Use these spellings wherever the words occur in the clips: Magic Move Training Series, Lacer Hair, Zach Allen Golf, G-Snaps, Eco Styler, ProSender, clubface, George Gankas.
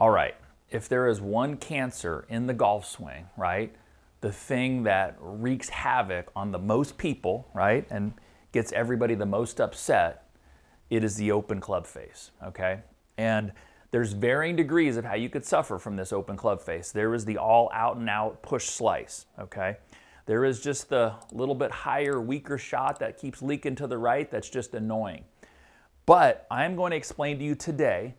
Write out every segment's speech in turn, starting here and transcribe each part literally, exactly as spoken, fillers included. all right, if there is one cancer in the golf swing, right, the thing that wreaks havoc on the most people, right, and gets everybody the most upset, it is the open club face, okay? And there's varying degrees of how you could suffer from this open club face. There is the all out and out push slice, okay? There is just the little bit higher, weaker shot that keeps leaking to the right that's just annoying. But I'm going to explain to you today,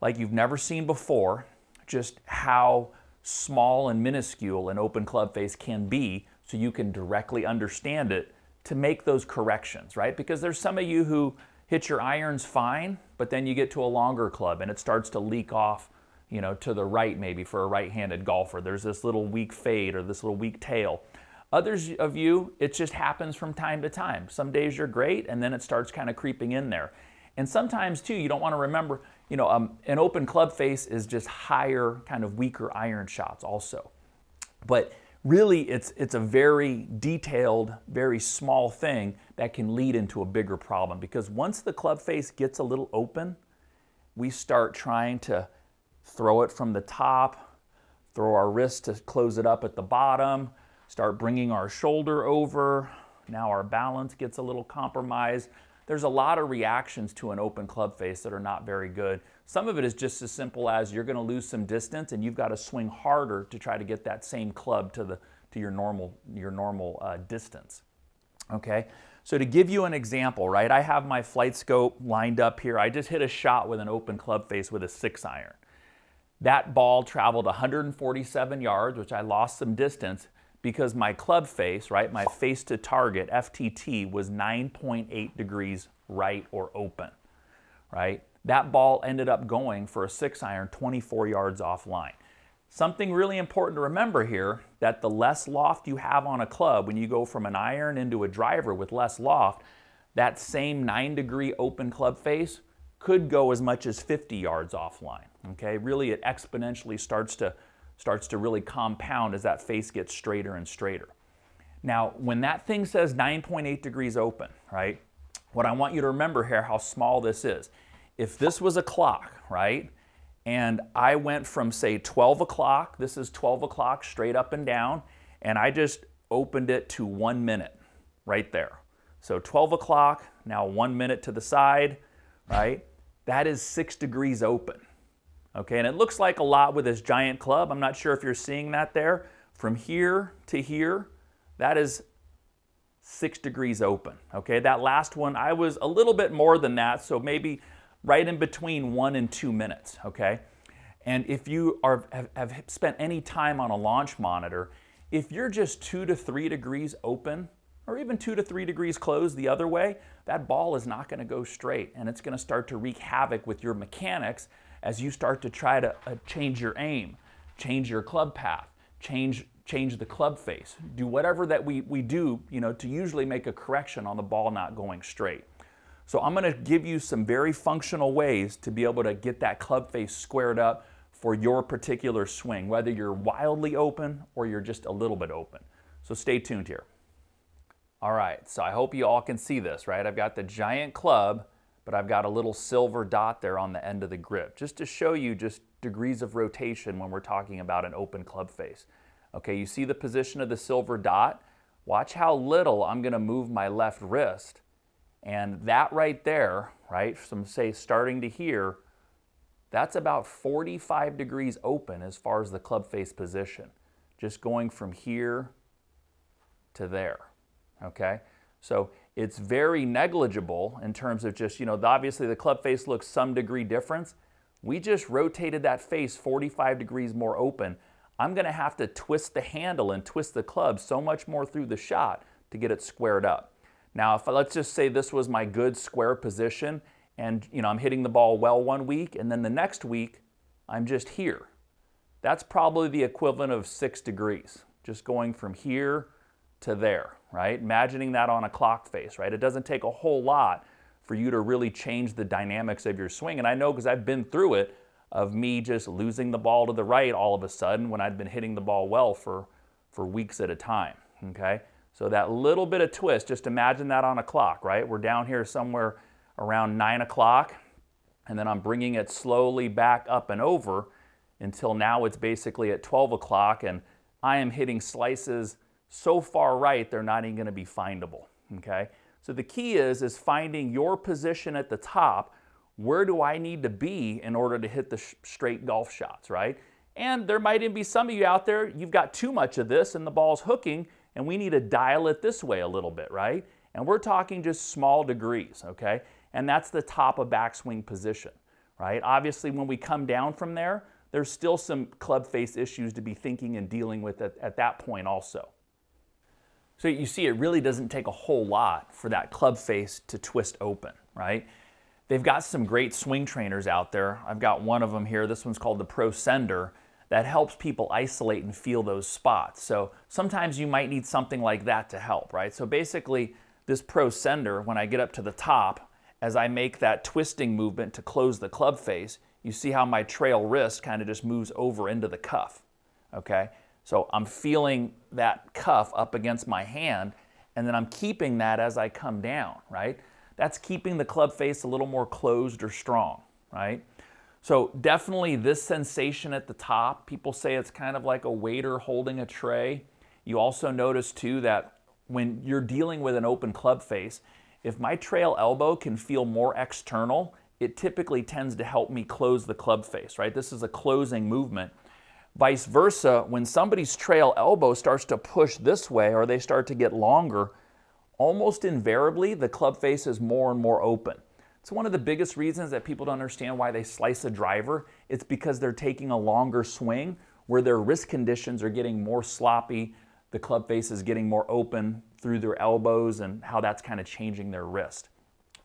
like you've never seen before, just how small and minuscule an open club face can be so you can directly understand it to make those corrections, right? Because there's some of you who hit your irons fine, but then you get to a longer club and it starts to leak off, you know, to the right maybe for a right-handed golfer. There's this little weak fade or this little weak tail. Others of you, it just happens from time to time. Some days you're great and then it starts kind of creeping in there. And sometimes too, you don't want to remember, you know, um, an open club face is just higher, kind of weaker iron shots also. But really, it's, it's a very detailed, very small thing that can lead into a bigger problem, because once the club face gets a little open, we start trying to throw it from the top, throw our wrist to close it up at the bottom, start bringing our shoulder over. Now our balance gets a little compromised. There's a lot of reactions to an open club face that are not very good. Some of it is just as simple as you're gonna lose some distance and you've got to swing harder to try to get that same club to, the, to your normal, your normal uh, distance, okay? So to give you an example, right, I have my flight scope lined up here. I just hit a shot with an open club face with a six iron. That ball traveled one hundred forty-seven yards, which I lost some distance, because my club face, right, my face to target, F T T, was nine point eight degrees right or open, right? That ball ended up going for a six iron twenty-four yards offline. Something really important to remember here, that the less loft you have on a club, when you go from an iron into a driver with less loft, that same nine degree open club face could go as much as fifty yards offline, okay? Really, it exponentially starts to starts to really compound as that face gets straighter and straighter. Now, when that thing says nine point eight degrees open, right, what I want you to remember here, how small this is. If this was a clock, right, and I went from, say, twelve o'clock, this is twelve o'clock straight up and down, and I just opened it to one minute right there. So twelve o'clock, now one minute to the side, right? That is six degrees open. Okay, and it looks like a lot with this giant club. I'm not sure if you're seeing that there. From here to here, that is six degrees open. Okay, that last one, I was a little bit more than that, so maybe right in between one and two minutes, okay? And if you are, have, have spent any time on a launch monitor, if you're just two to three degrees open, or even two to three degrees closed the other way, that ball is not gonna go straight, and it's gonna start to wreak havoc with your mechanics as you start to try to uh, change your aim, change your club path, change, change the club face, do whatever that we, we do, you know, to usually make a correction on the ball not going straight. So I'm gonna give you some very functional ways to be able to get that club face squared up for your particular swing, whether you're wildly open or you're just a little bit open. So stay tuned here. All right, so I hope you all can see this, right? I've got the giant club, but I've got a little silver dot there on the end of the grip, just to show you just degrees of rotation when we're talking about an open club face. Okay, you see the position of the silver dot? Watch how little I'm gonna move my left wrist, and that right there, right, from say starting to here, that's about forty-five degrees open as far as the club face position, just going from here to there, okay? So it's very negligible in terms of just, you know, obviously the club face looks some degree difference. We just rotated that face forty-five degrees more open. I'm gonna have to twist the handle and twist the club so much more through the shot to get it squared up. Now, if I, let's just say this was my good square position and, you know, I'm hitting the ball well one week and then the next week, I'm just here. That's probably the equivalent of six degrees, just going from here to there, right? Imagining that on a clock face, right? It doesn't take a whole lot for you to really change the dynamics of your swing. And I know because I've been through it, of me just losing the ball to the right all of a sudden when I'd been hitting the ball well for, for weeks at a time, okay? So that little bit of twist, just imagine that on a clock, right? We're down here somewhere around nine o'clock and then I'm bringing it slowly back up and over until now it's basically at twelve o'clock and I am hitting slices so far right they're not even going to be findable, okay? So the key is, is finding your position at the top. Where do I need to be in order to hit the sh straight golf shots, right? And there might even be some of you out there, you've got too much of this and the ball's hooking and we need to dial it this way a little bit, right? And we're talking just small degrees, okay? And that's the top of backswing position, right? Obviously, when we come down from there, there's still some club face issues to be thinking and dealing with at, at that point also. So you see, it really doesn't take a whole lot for that club face to twist open, right? They've got some great swing trainers out there. I've got one of them here. This one's called the ProSender that helps people isolate and feel those spots. So sometimes you might need something like that to help, right? So basically, this ProSender, when I get up to the top, as I make that twisting movement to close the club face, you see how my trail wrist kind of just moves over into the cuff, okay? So I'm feeling that cuff up against my hand, and then I'm keeping that as I come down, right? That's keeping the club face a little more closed or strong, right? So definitely this sensation at the top, people say it's kind of like a waiter holding a tray. You also notice too that when you're dealing with an open club face, if my trail elbow can feel more external, it typically tends to help me close the club face, right? This is a closing movement. Vice versa, when somebody's trail elbow starts to push this way or they start to get longer, almost invariably the club face is more and more open. It's one of the biggest reasons that people don't understand why they slice a driver. It's because they're taking a longer swing where their wrist conditions are getting more sloppy, the club face is getting more open through their elbows and how that's kind of changing their wrist.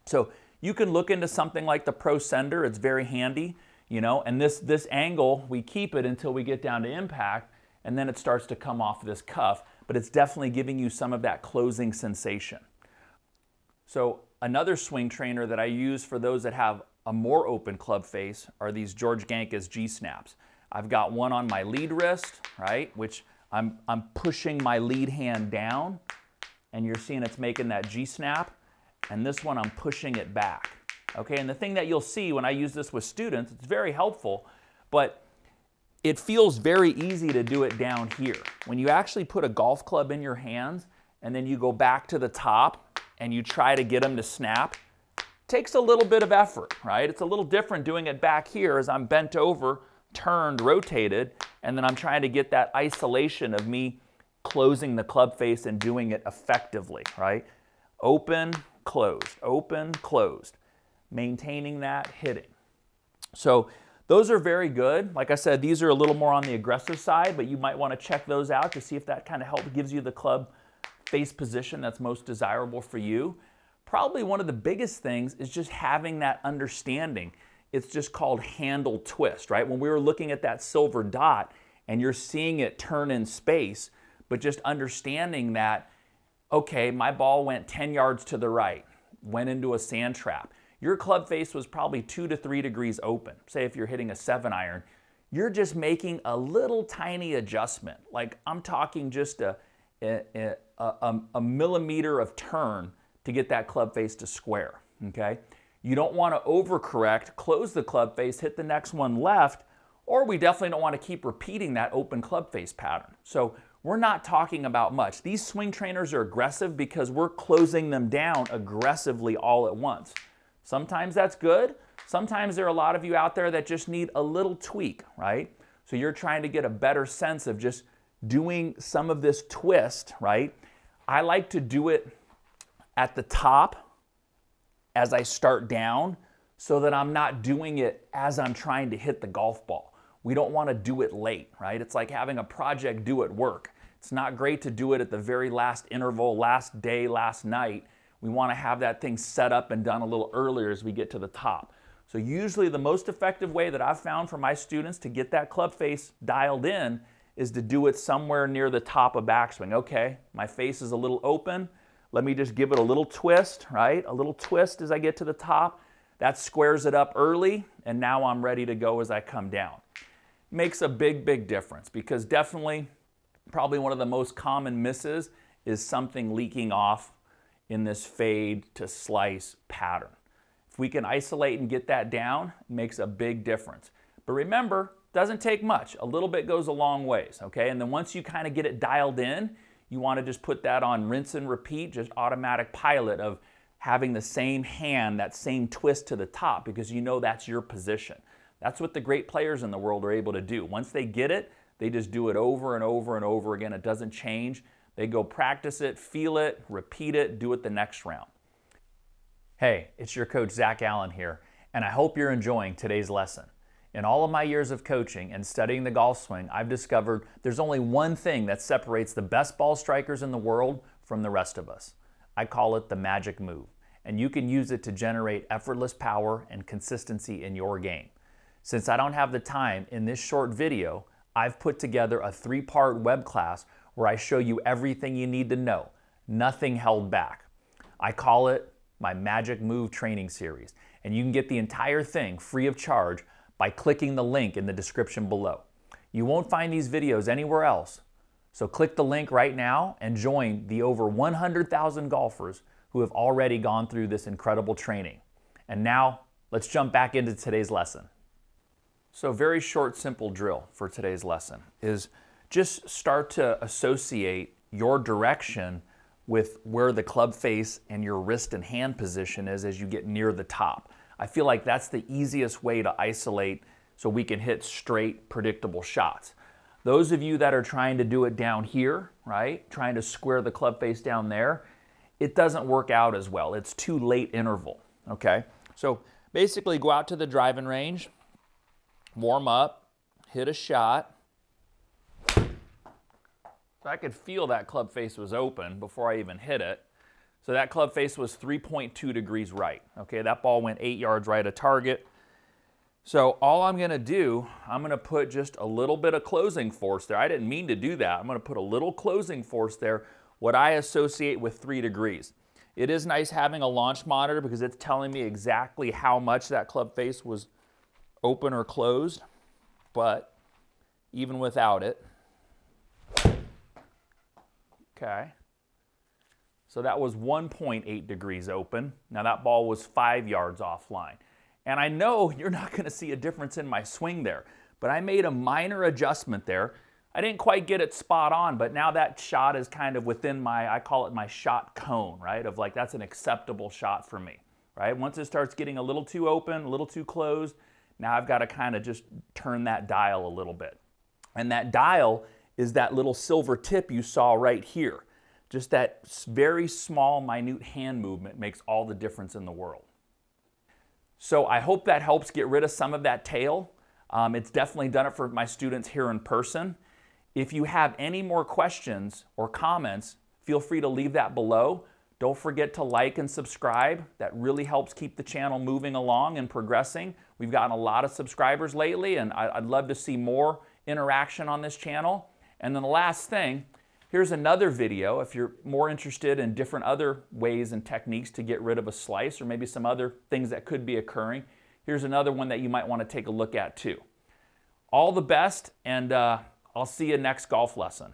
So you can look into something like the ProSender. It's very handy, you know, and this, this angle, we keep it until we get down to impact and then it starts to come off this cuff, but it's definitely giving you some of that closing sensation. So another swing trainer that I use for those that have a more open club face are these George Gankas G-Snaps. I've got one on my lead wrist, right, which I'm, I'm pushing my lead hand down and you're seeing it's making that G-Snap. And this one, I'm pushing it back. Okay, and the thing that you'll see when I use this with students, it's very helpful, but it feels very easy to do it down here. When you actually put a golf club in your hands and then you go back to the top and you try to get them to snap, it takes a little bit of effort, right? It's a little different doing it back here as I'm bent over, turned, rotated, and then I'm trying to get that isolation of me closing the club face and doing it effectively, right? Open, closed, open, closed, maintaining that, hitting. So those are very good. Like I said, these are a little more on the aggressive side, but you might want to check those out to see if that kind of help gives you the club face position that's most desirable for you. Probably one of the biggest things is just having that understanding. It's just called handle twist, right? When we were looking at that silver dot and you're seeing it turn in space, but just understanding that, okay, my ball went ten yards to the right, went into a sand trap. Your club face was probably two to three degrees open. Say if you're hitting a seven iron, you're just making a little tiny adjustment. Like I'm talking just a, a, a, a millimeter of turn to get that club face to square, okay? You don't wanna overcorrect, close the club face, hit the next one left, or we definitely don't wanna keep repeating that open club face pattern. So we're not talking about much. These swing trainers are aggressive because we're closing them down aggressively all at once. Sometimes that's good. Sometimes there are a lot of you out there that just need a little tweak, right? So you're trying to get a better sense of just doing some of this twist, right? I like to do it at the top as I start down so that I'm not doing it as I'm trying to hit the golf ball. We don't want to do it late, right? It's like having a project due at work. It's not great to do it at the very last interval, last day, last night. We want to have that thing set up and done a little earlier as we get to the top. So usually the most effective way that I've found for my students to get that club face dialed in is to do it somewhere near the top of backswing. Okay, my face is a little open. Let me just give it a little twist, right? A little twist as I get to the top. That squares it up early, and now I'm ready to go as I come down. Makes a big, big difference because definitely probably one of the most common misses is something leaking off in this fade to slice pattern. If we can isolate and get that down, it makes a big difference. But remember, it doesn't take much. A little bit goes a long ways, okay? And then once you kind of get it dialed in, you want to just put that on rinse and repeat, just automatic pilot of having the same hand, that same twist to the top, because you know that's your position. That's what the great players in the world are able to do. Once they get it, they just do it over and over and over again. It doesn't change. They go practice it, feel it, repeat it, do it the next round. Hey, it's your coach Zach Allen here, and I hope you're enjoying today's lesson. In all of my years of coaching and studying the golf swing, I've discovered there's only one thing that separates the best ball strikers in the world from the rest of us. I call it the magic move, and you can use it to generate effortless power and consistency in your game. Since I don't have the time in this short video, I've put together a three-part web class where I show you everything you need to know, nothing held back. I call it my Magic Move Training Series, and you can get the entire thing free of charge by clicking the link in the description below. You won't find these videos anywhere else, so click the link right now and join the over one hundred thousand golfers who have already gone through this incredible training. And now, let's jump back into today's lesson. So very short, simple drill for today's lesson is just start to associate your direction with where the club face and your wrist and hand position is as you get near the top. I feel like that's the easiest way to isolate so we can hit straight, predictable shots. Those of you that are trying to do it down here, right, trying to square the club face down there, it doesn't work out as well. It's too late interval, okay? So basically go out to the driving range, warm up, hit a shot. So I could feel that club face was open before I even hit it. So that club face was three point two degrees right. Okay, that ball went eight yards right of target. So all I'm gonna do, I'm gonna put just a little bit of closing force there. I didn't mean to do that. I'm gonna put a little closing force there, what I associate with three degrees. It is nice having a launch monitor because it's telling me exactly how much that club face was open or closed, but even without it. Okay, so that was one point eight degrees open. Now that ball was five yards offline. And I know you're not gonna see a difference in my swing there, but I made a minor adjustment there. I didn't quite get it spot on, but now that shot is kind of within my, I call it my shot cone, right? Of like, that's an acceptable shot for me, right? Once it starts getting a little too open, a little too closed, now I've gotta kind of just turn that dial a little bit. And that dial is that little silver tip you saw right here. Just that very small, minute hand movement makes all the difference in the world. So I hope that helps get rid of some of that tail. Um, it's definitely done it for my students here in person. If you have any more questions or comments, feel free to leave that below. Don't forget to like and subscribe. That really helps keep the channel moving along and progressing. We've gotten a lot of subscribers lately, and I'd love to see more interaction on this channel. And then the last thing, here's another video if you're more interested in different other ways and techniques to get rid of a slice or maybe some other things that could be occurring. Here's another one that you might want to take a look at too. All the best, and uh, I'll see you next golf lesson.